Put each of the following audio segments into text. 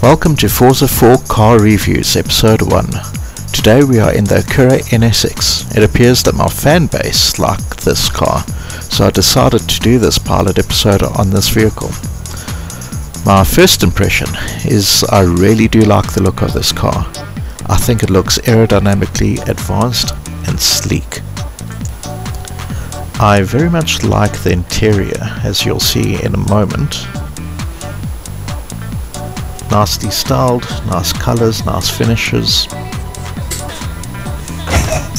Welcome to Forza 4 Car Reviews Episode 1. Today we are in the Acura NSX. It appears that my fan base liked this car, so I decided to do this pilot episode on this vehicle. My first impression is I really do like the look of this car. I think it looks aerodynamically advanced and sleek. I very much like the interior, as you'll see in a moment. Nicely styled, nice colors, nice finishes.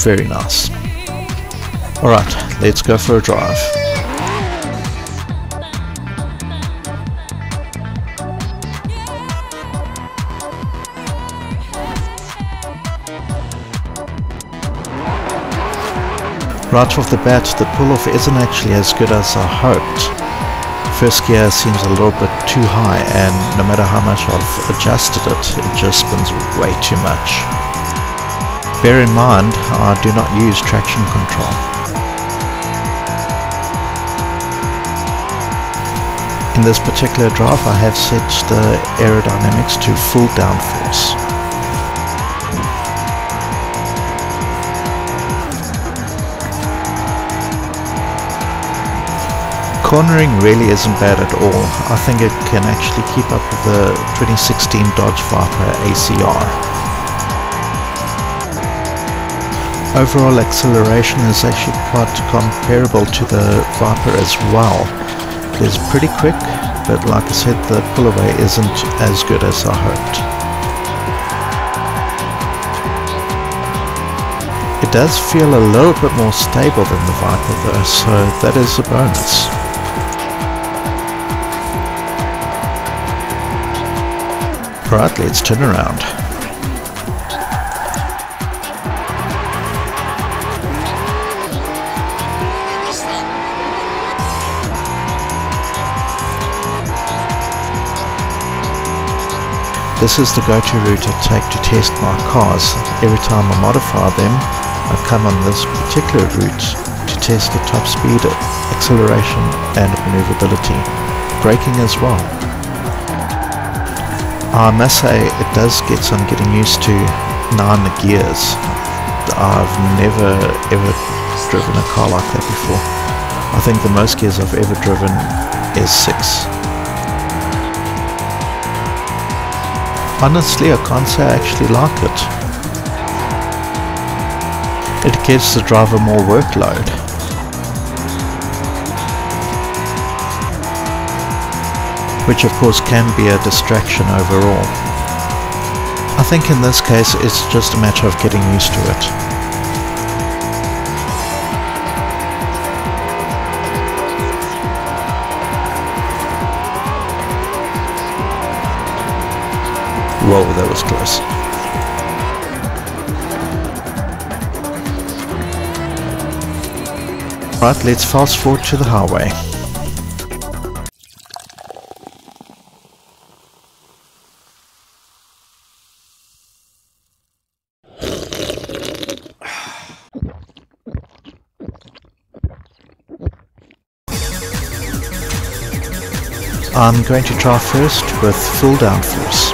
Very nice. Alright, let's go for a drive. Right off the bat, the pull-off isn't actually as good as I hoped. First gear seems a little bit too high, and no matter how much I've adjusted it, it just spins way too much. Bear in mind, I do not use traction control. In this particular drive, I have set the aerodynamics to full downforce. Cornering really isn't bad at all. I think it can actually keep up with the 2016 Dodge Viper ACR. Overall acceleration is actually quite comparable to the Viper as well. It is pretty quick, but like I said, the pull away isn't as good as I hoped. It does feel a little bit more stable than the Viper though, so that is a bonus. Right, let's turn around. This is the go-to route I take to test my cars. Every time I modify them, I come on this particular route to test the top speed, acceleration and maneuverability. Braking as well. I must say, it does get some getting used to 9 gears. I've never ever driven a car like that before. I think the most gears I've ever driven is 6. Honestly, I can't say I actually like it. It gives the driver more workload. Which of course can be a distraction overall. I think in this case it's just a matter of getting used to it. Whoa, that was close. Right, let's fast forward to the highway. I'm going to try first with full downforce.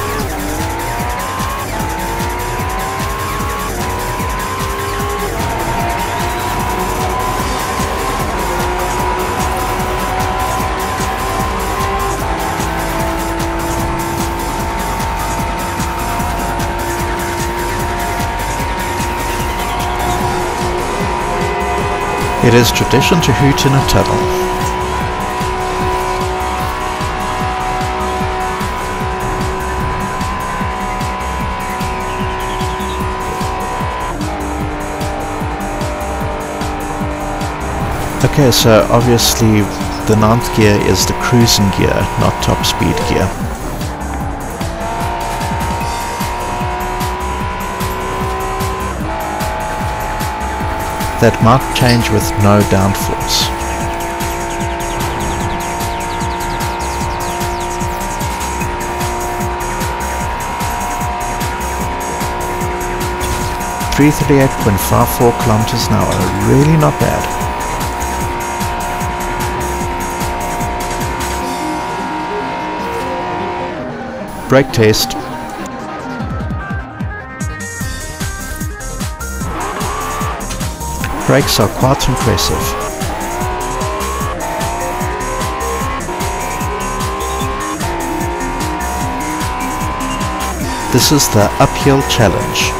It is tradition to hoot in a tunnel. Okay, so obviously the 9th gear is the cruising gear, not top speed gear. That might change with no downforce. $338.54 km/h, really not bad. Brake test. Brakes are quite impressive. This is the uphill challenge.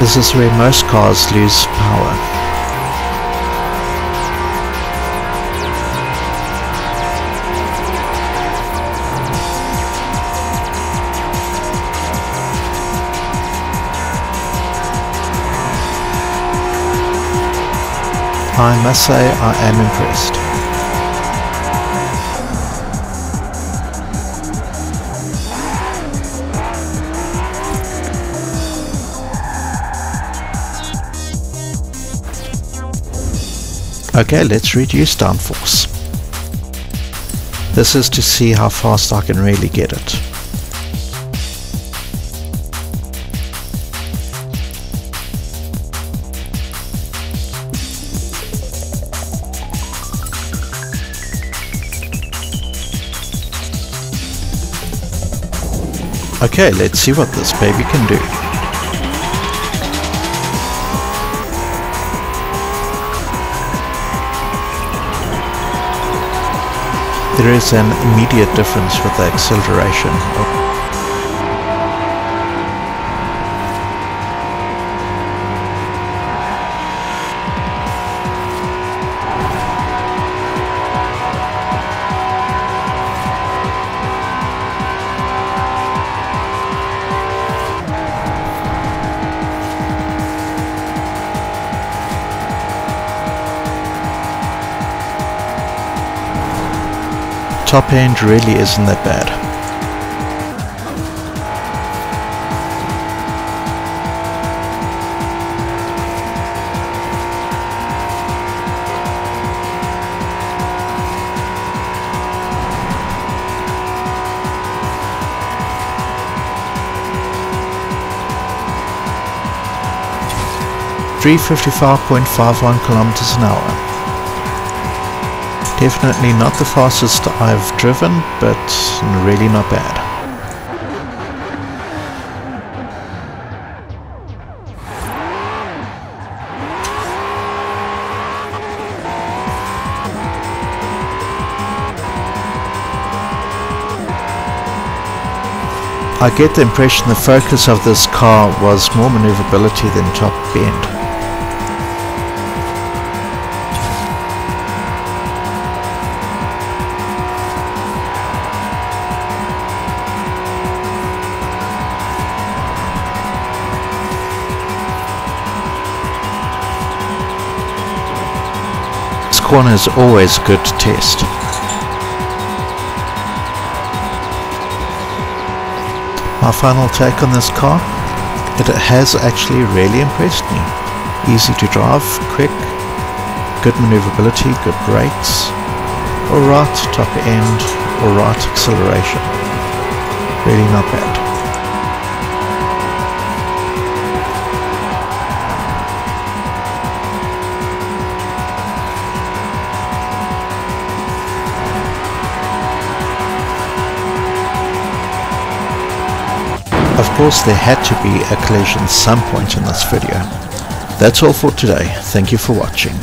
This is where most cars lose power. I must say I am impressed. Okay, let's reduce downforce. This is to see how fast I can really get it. Okay, let's see what this baby can do. There is an immediate difference with the acceleration. Top end really isn't that bad. (355.51 km/h). Definitely not the fastest I've driven, but really not bad. I get the impression the focus of this car was more maneuverability than top end. This corner is always good to test. My final take on this car, it has actually really impressed me. Easy to drive, quick, good maneuverability, good brakes, alright top end, alright acceleration, really not bad. Of course, there had to be a collision at some point in this video. That's all for today. Thank you for watching.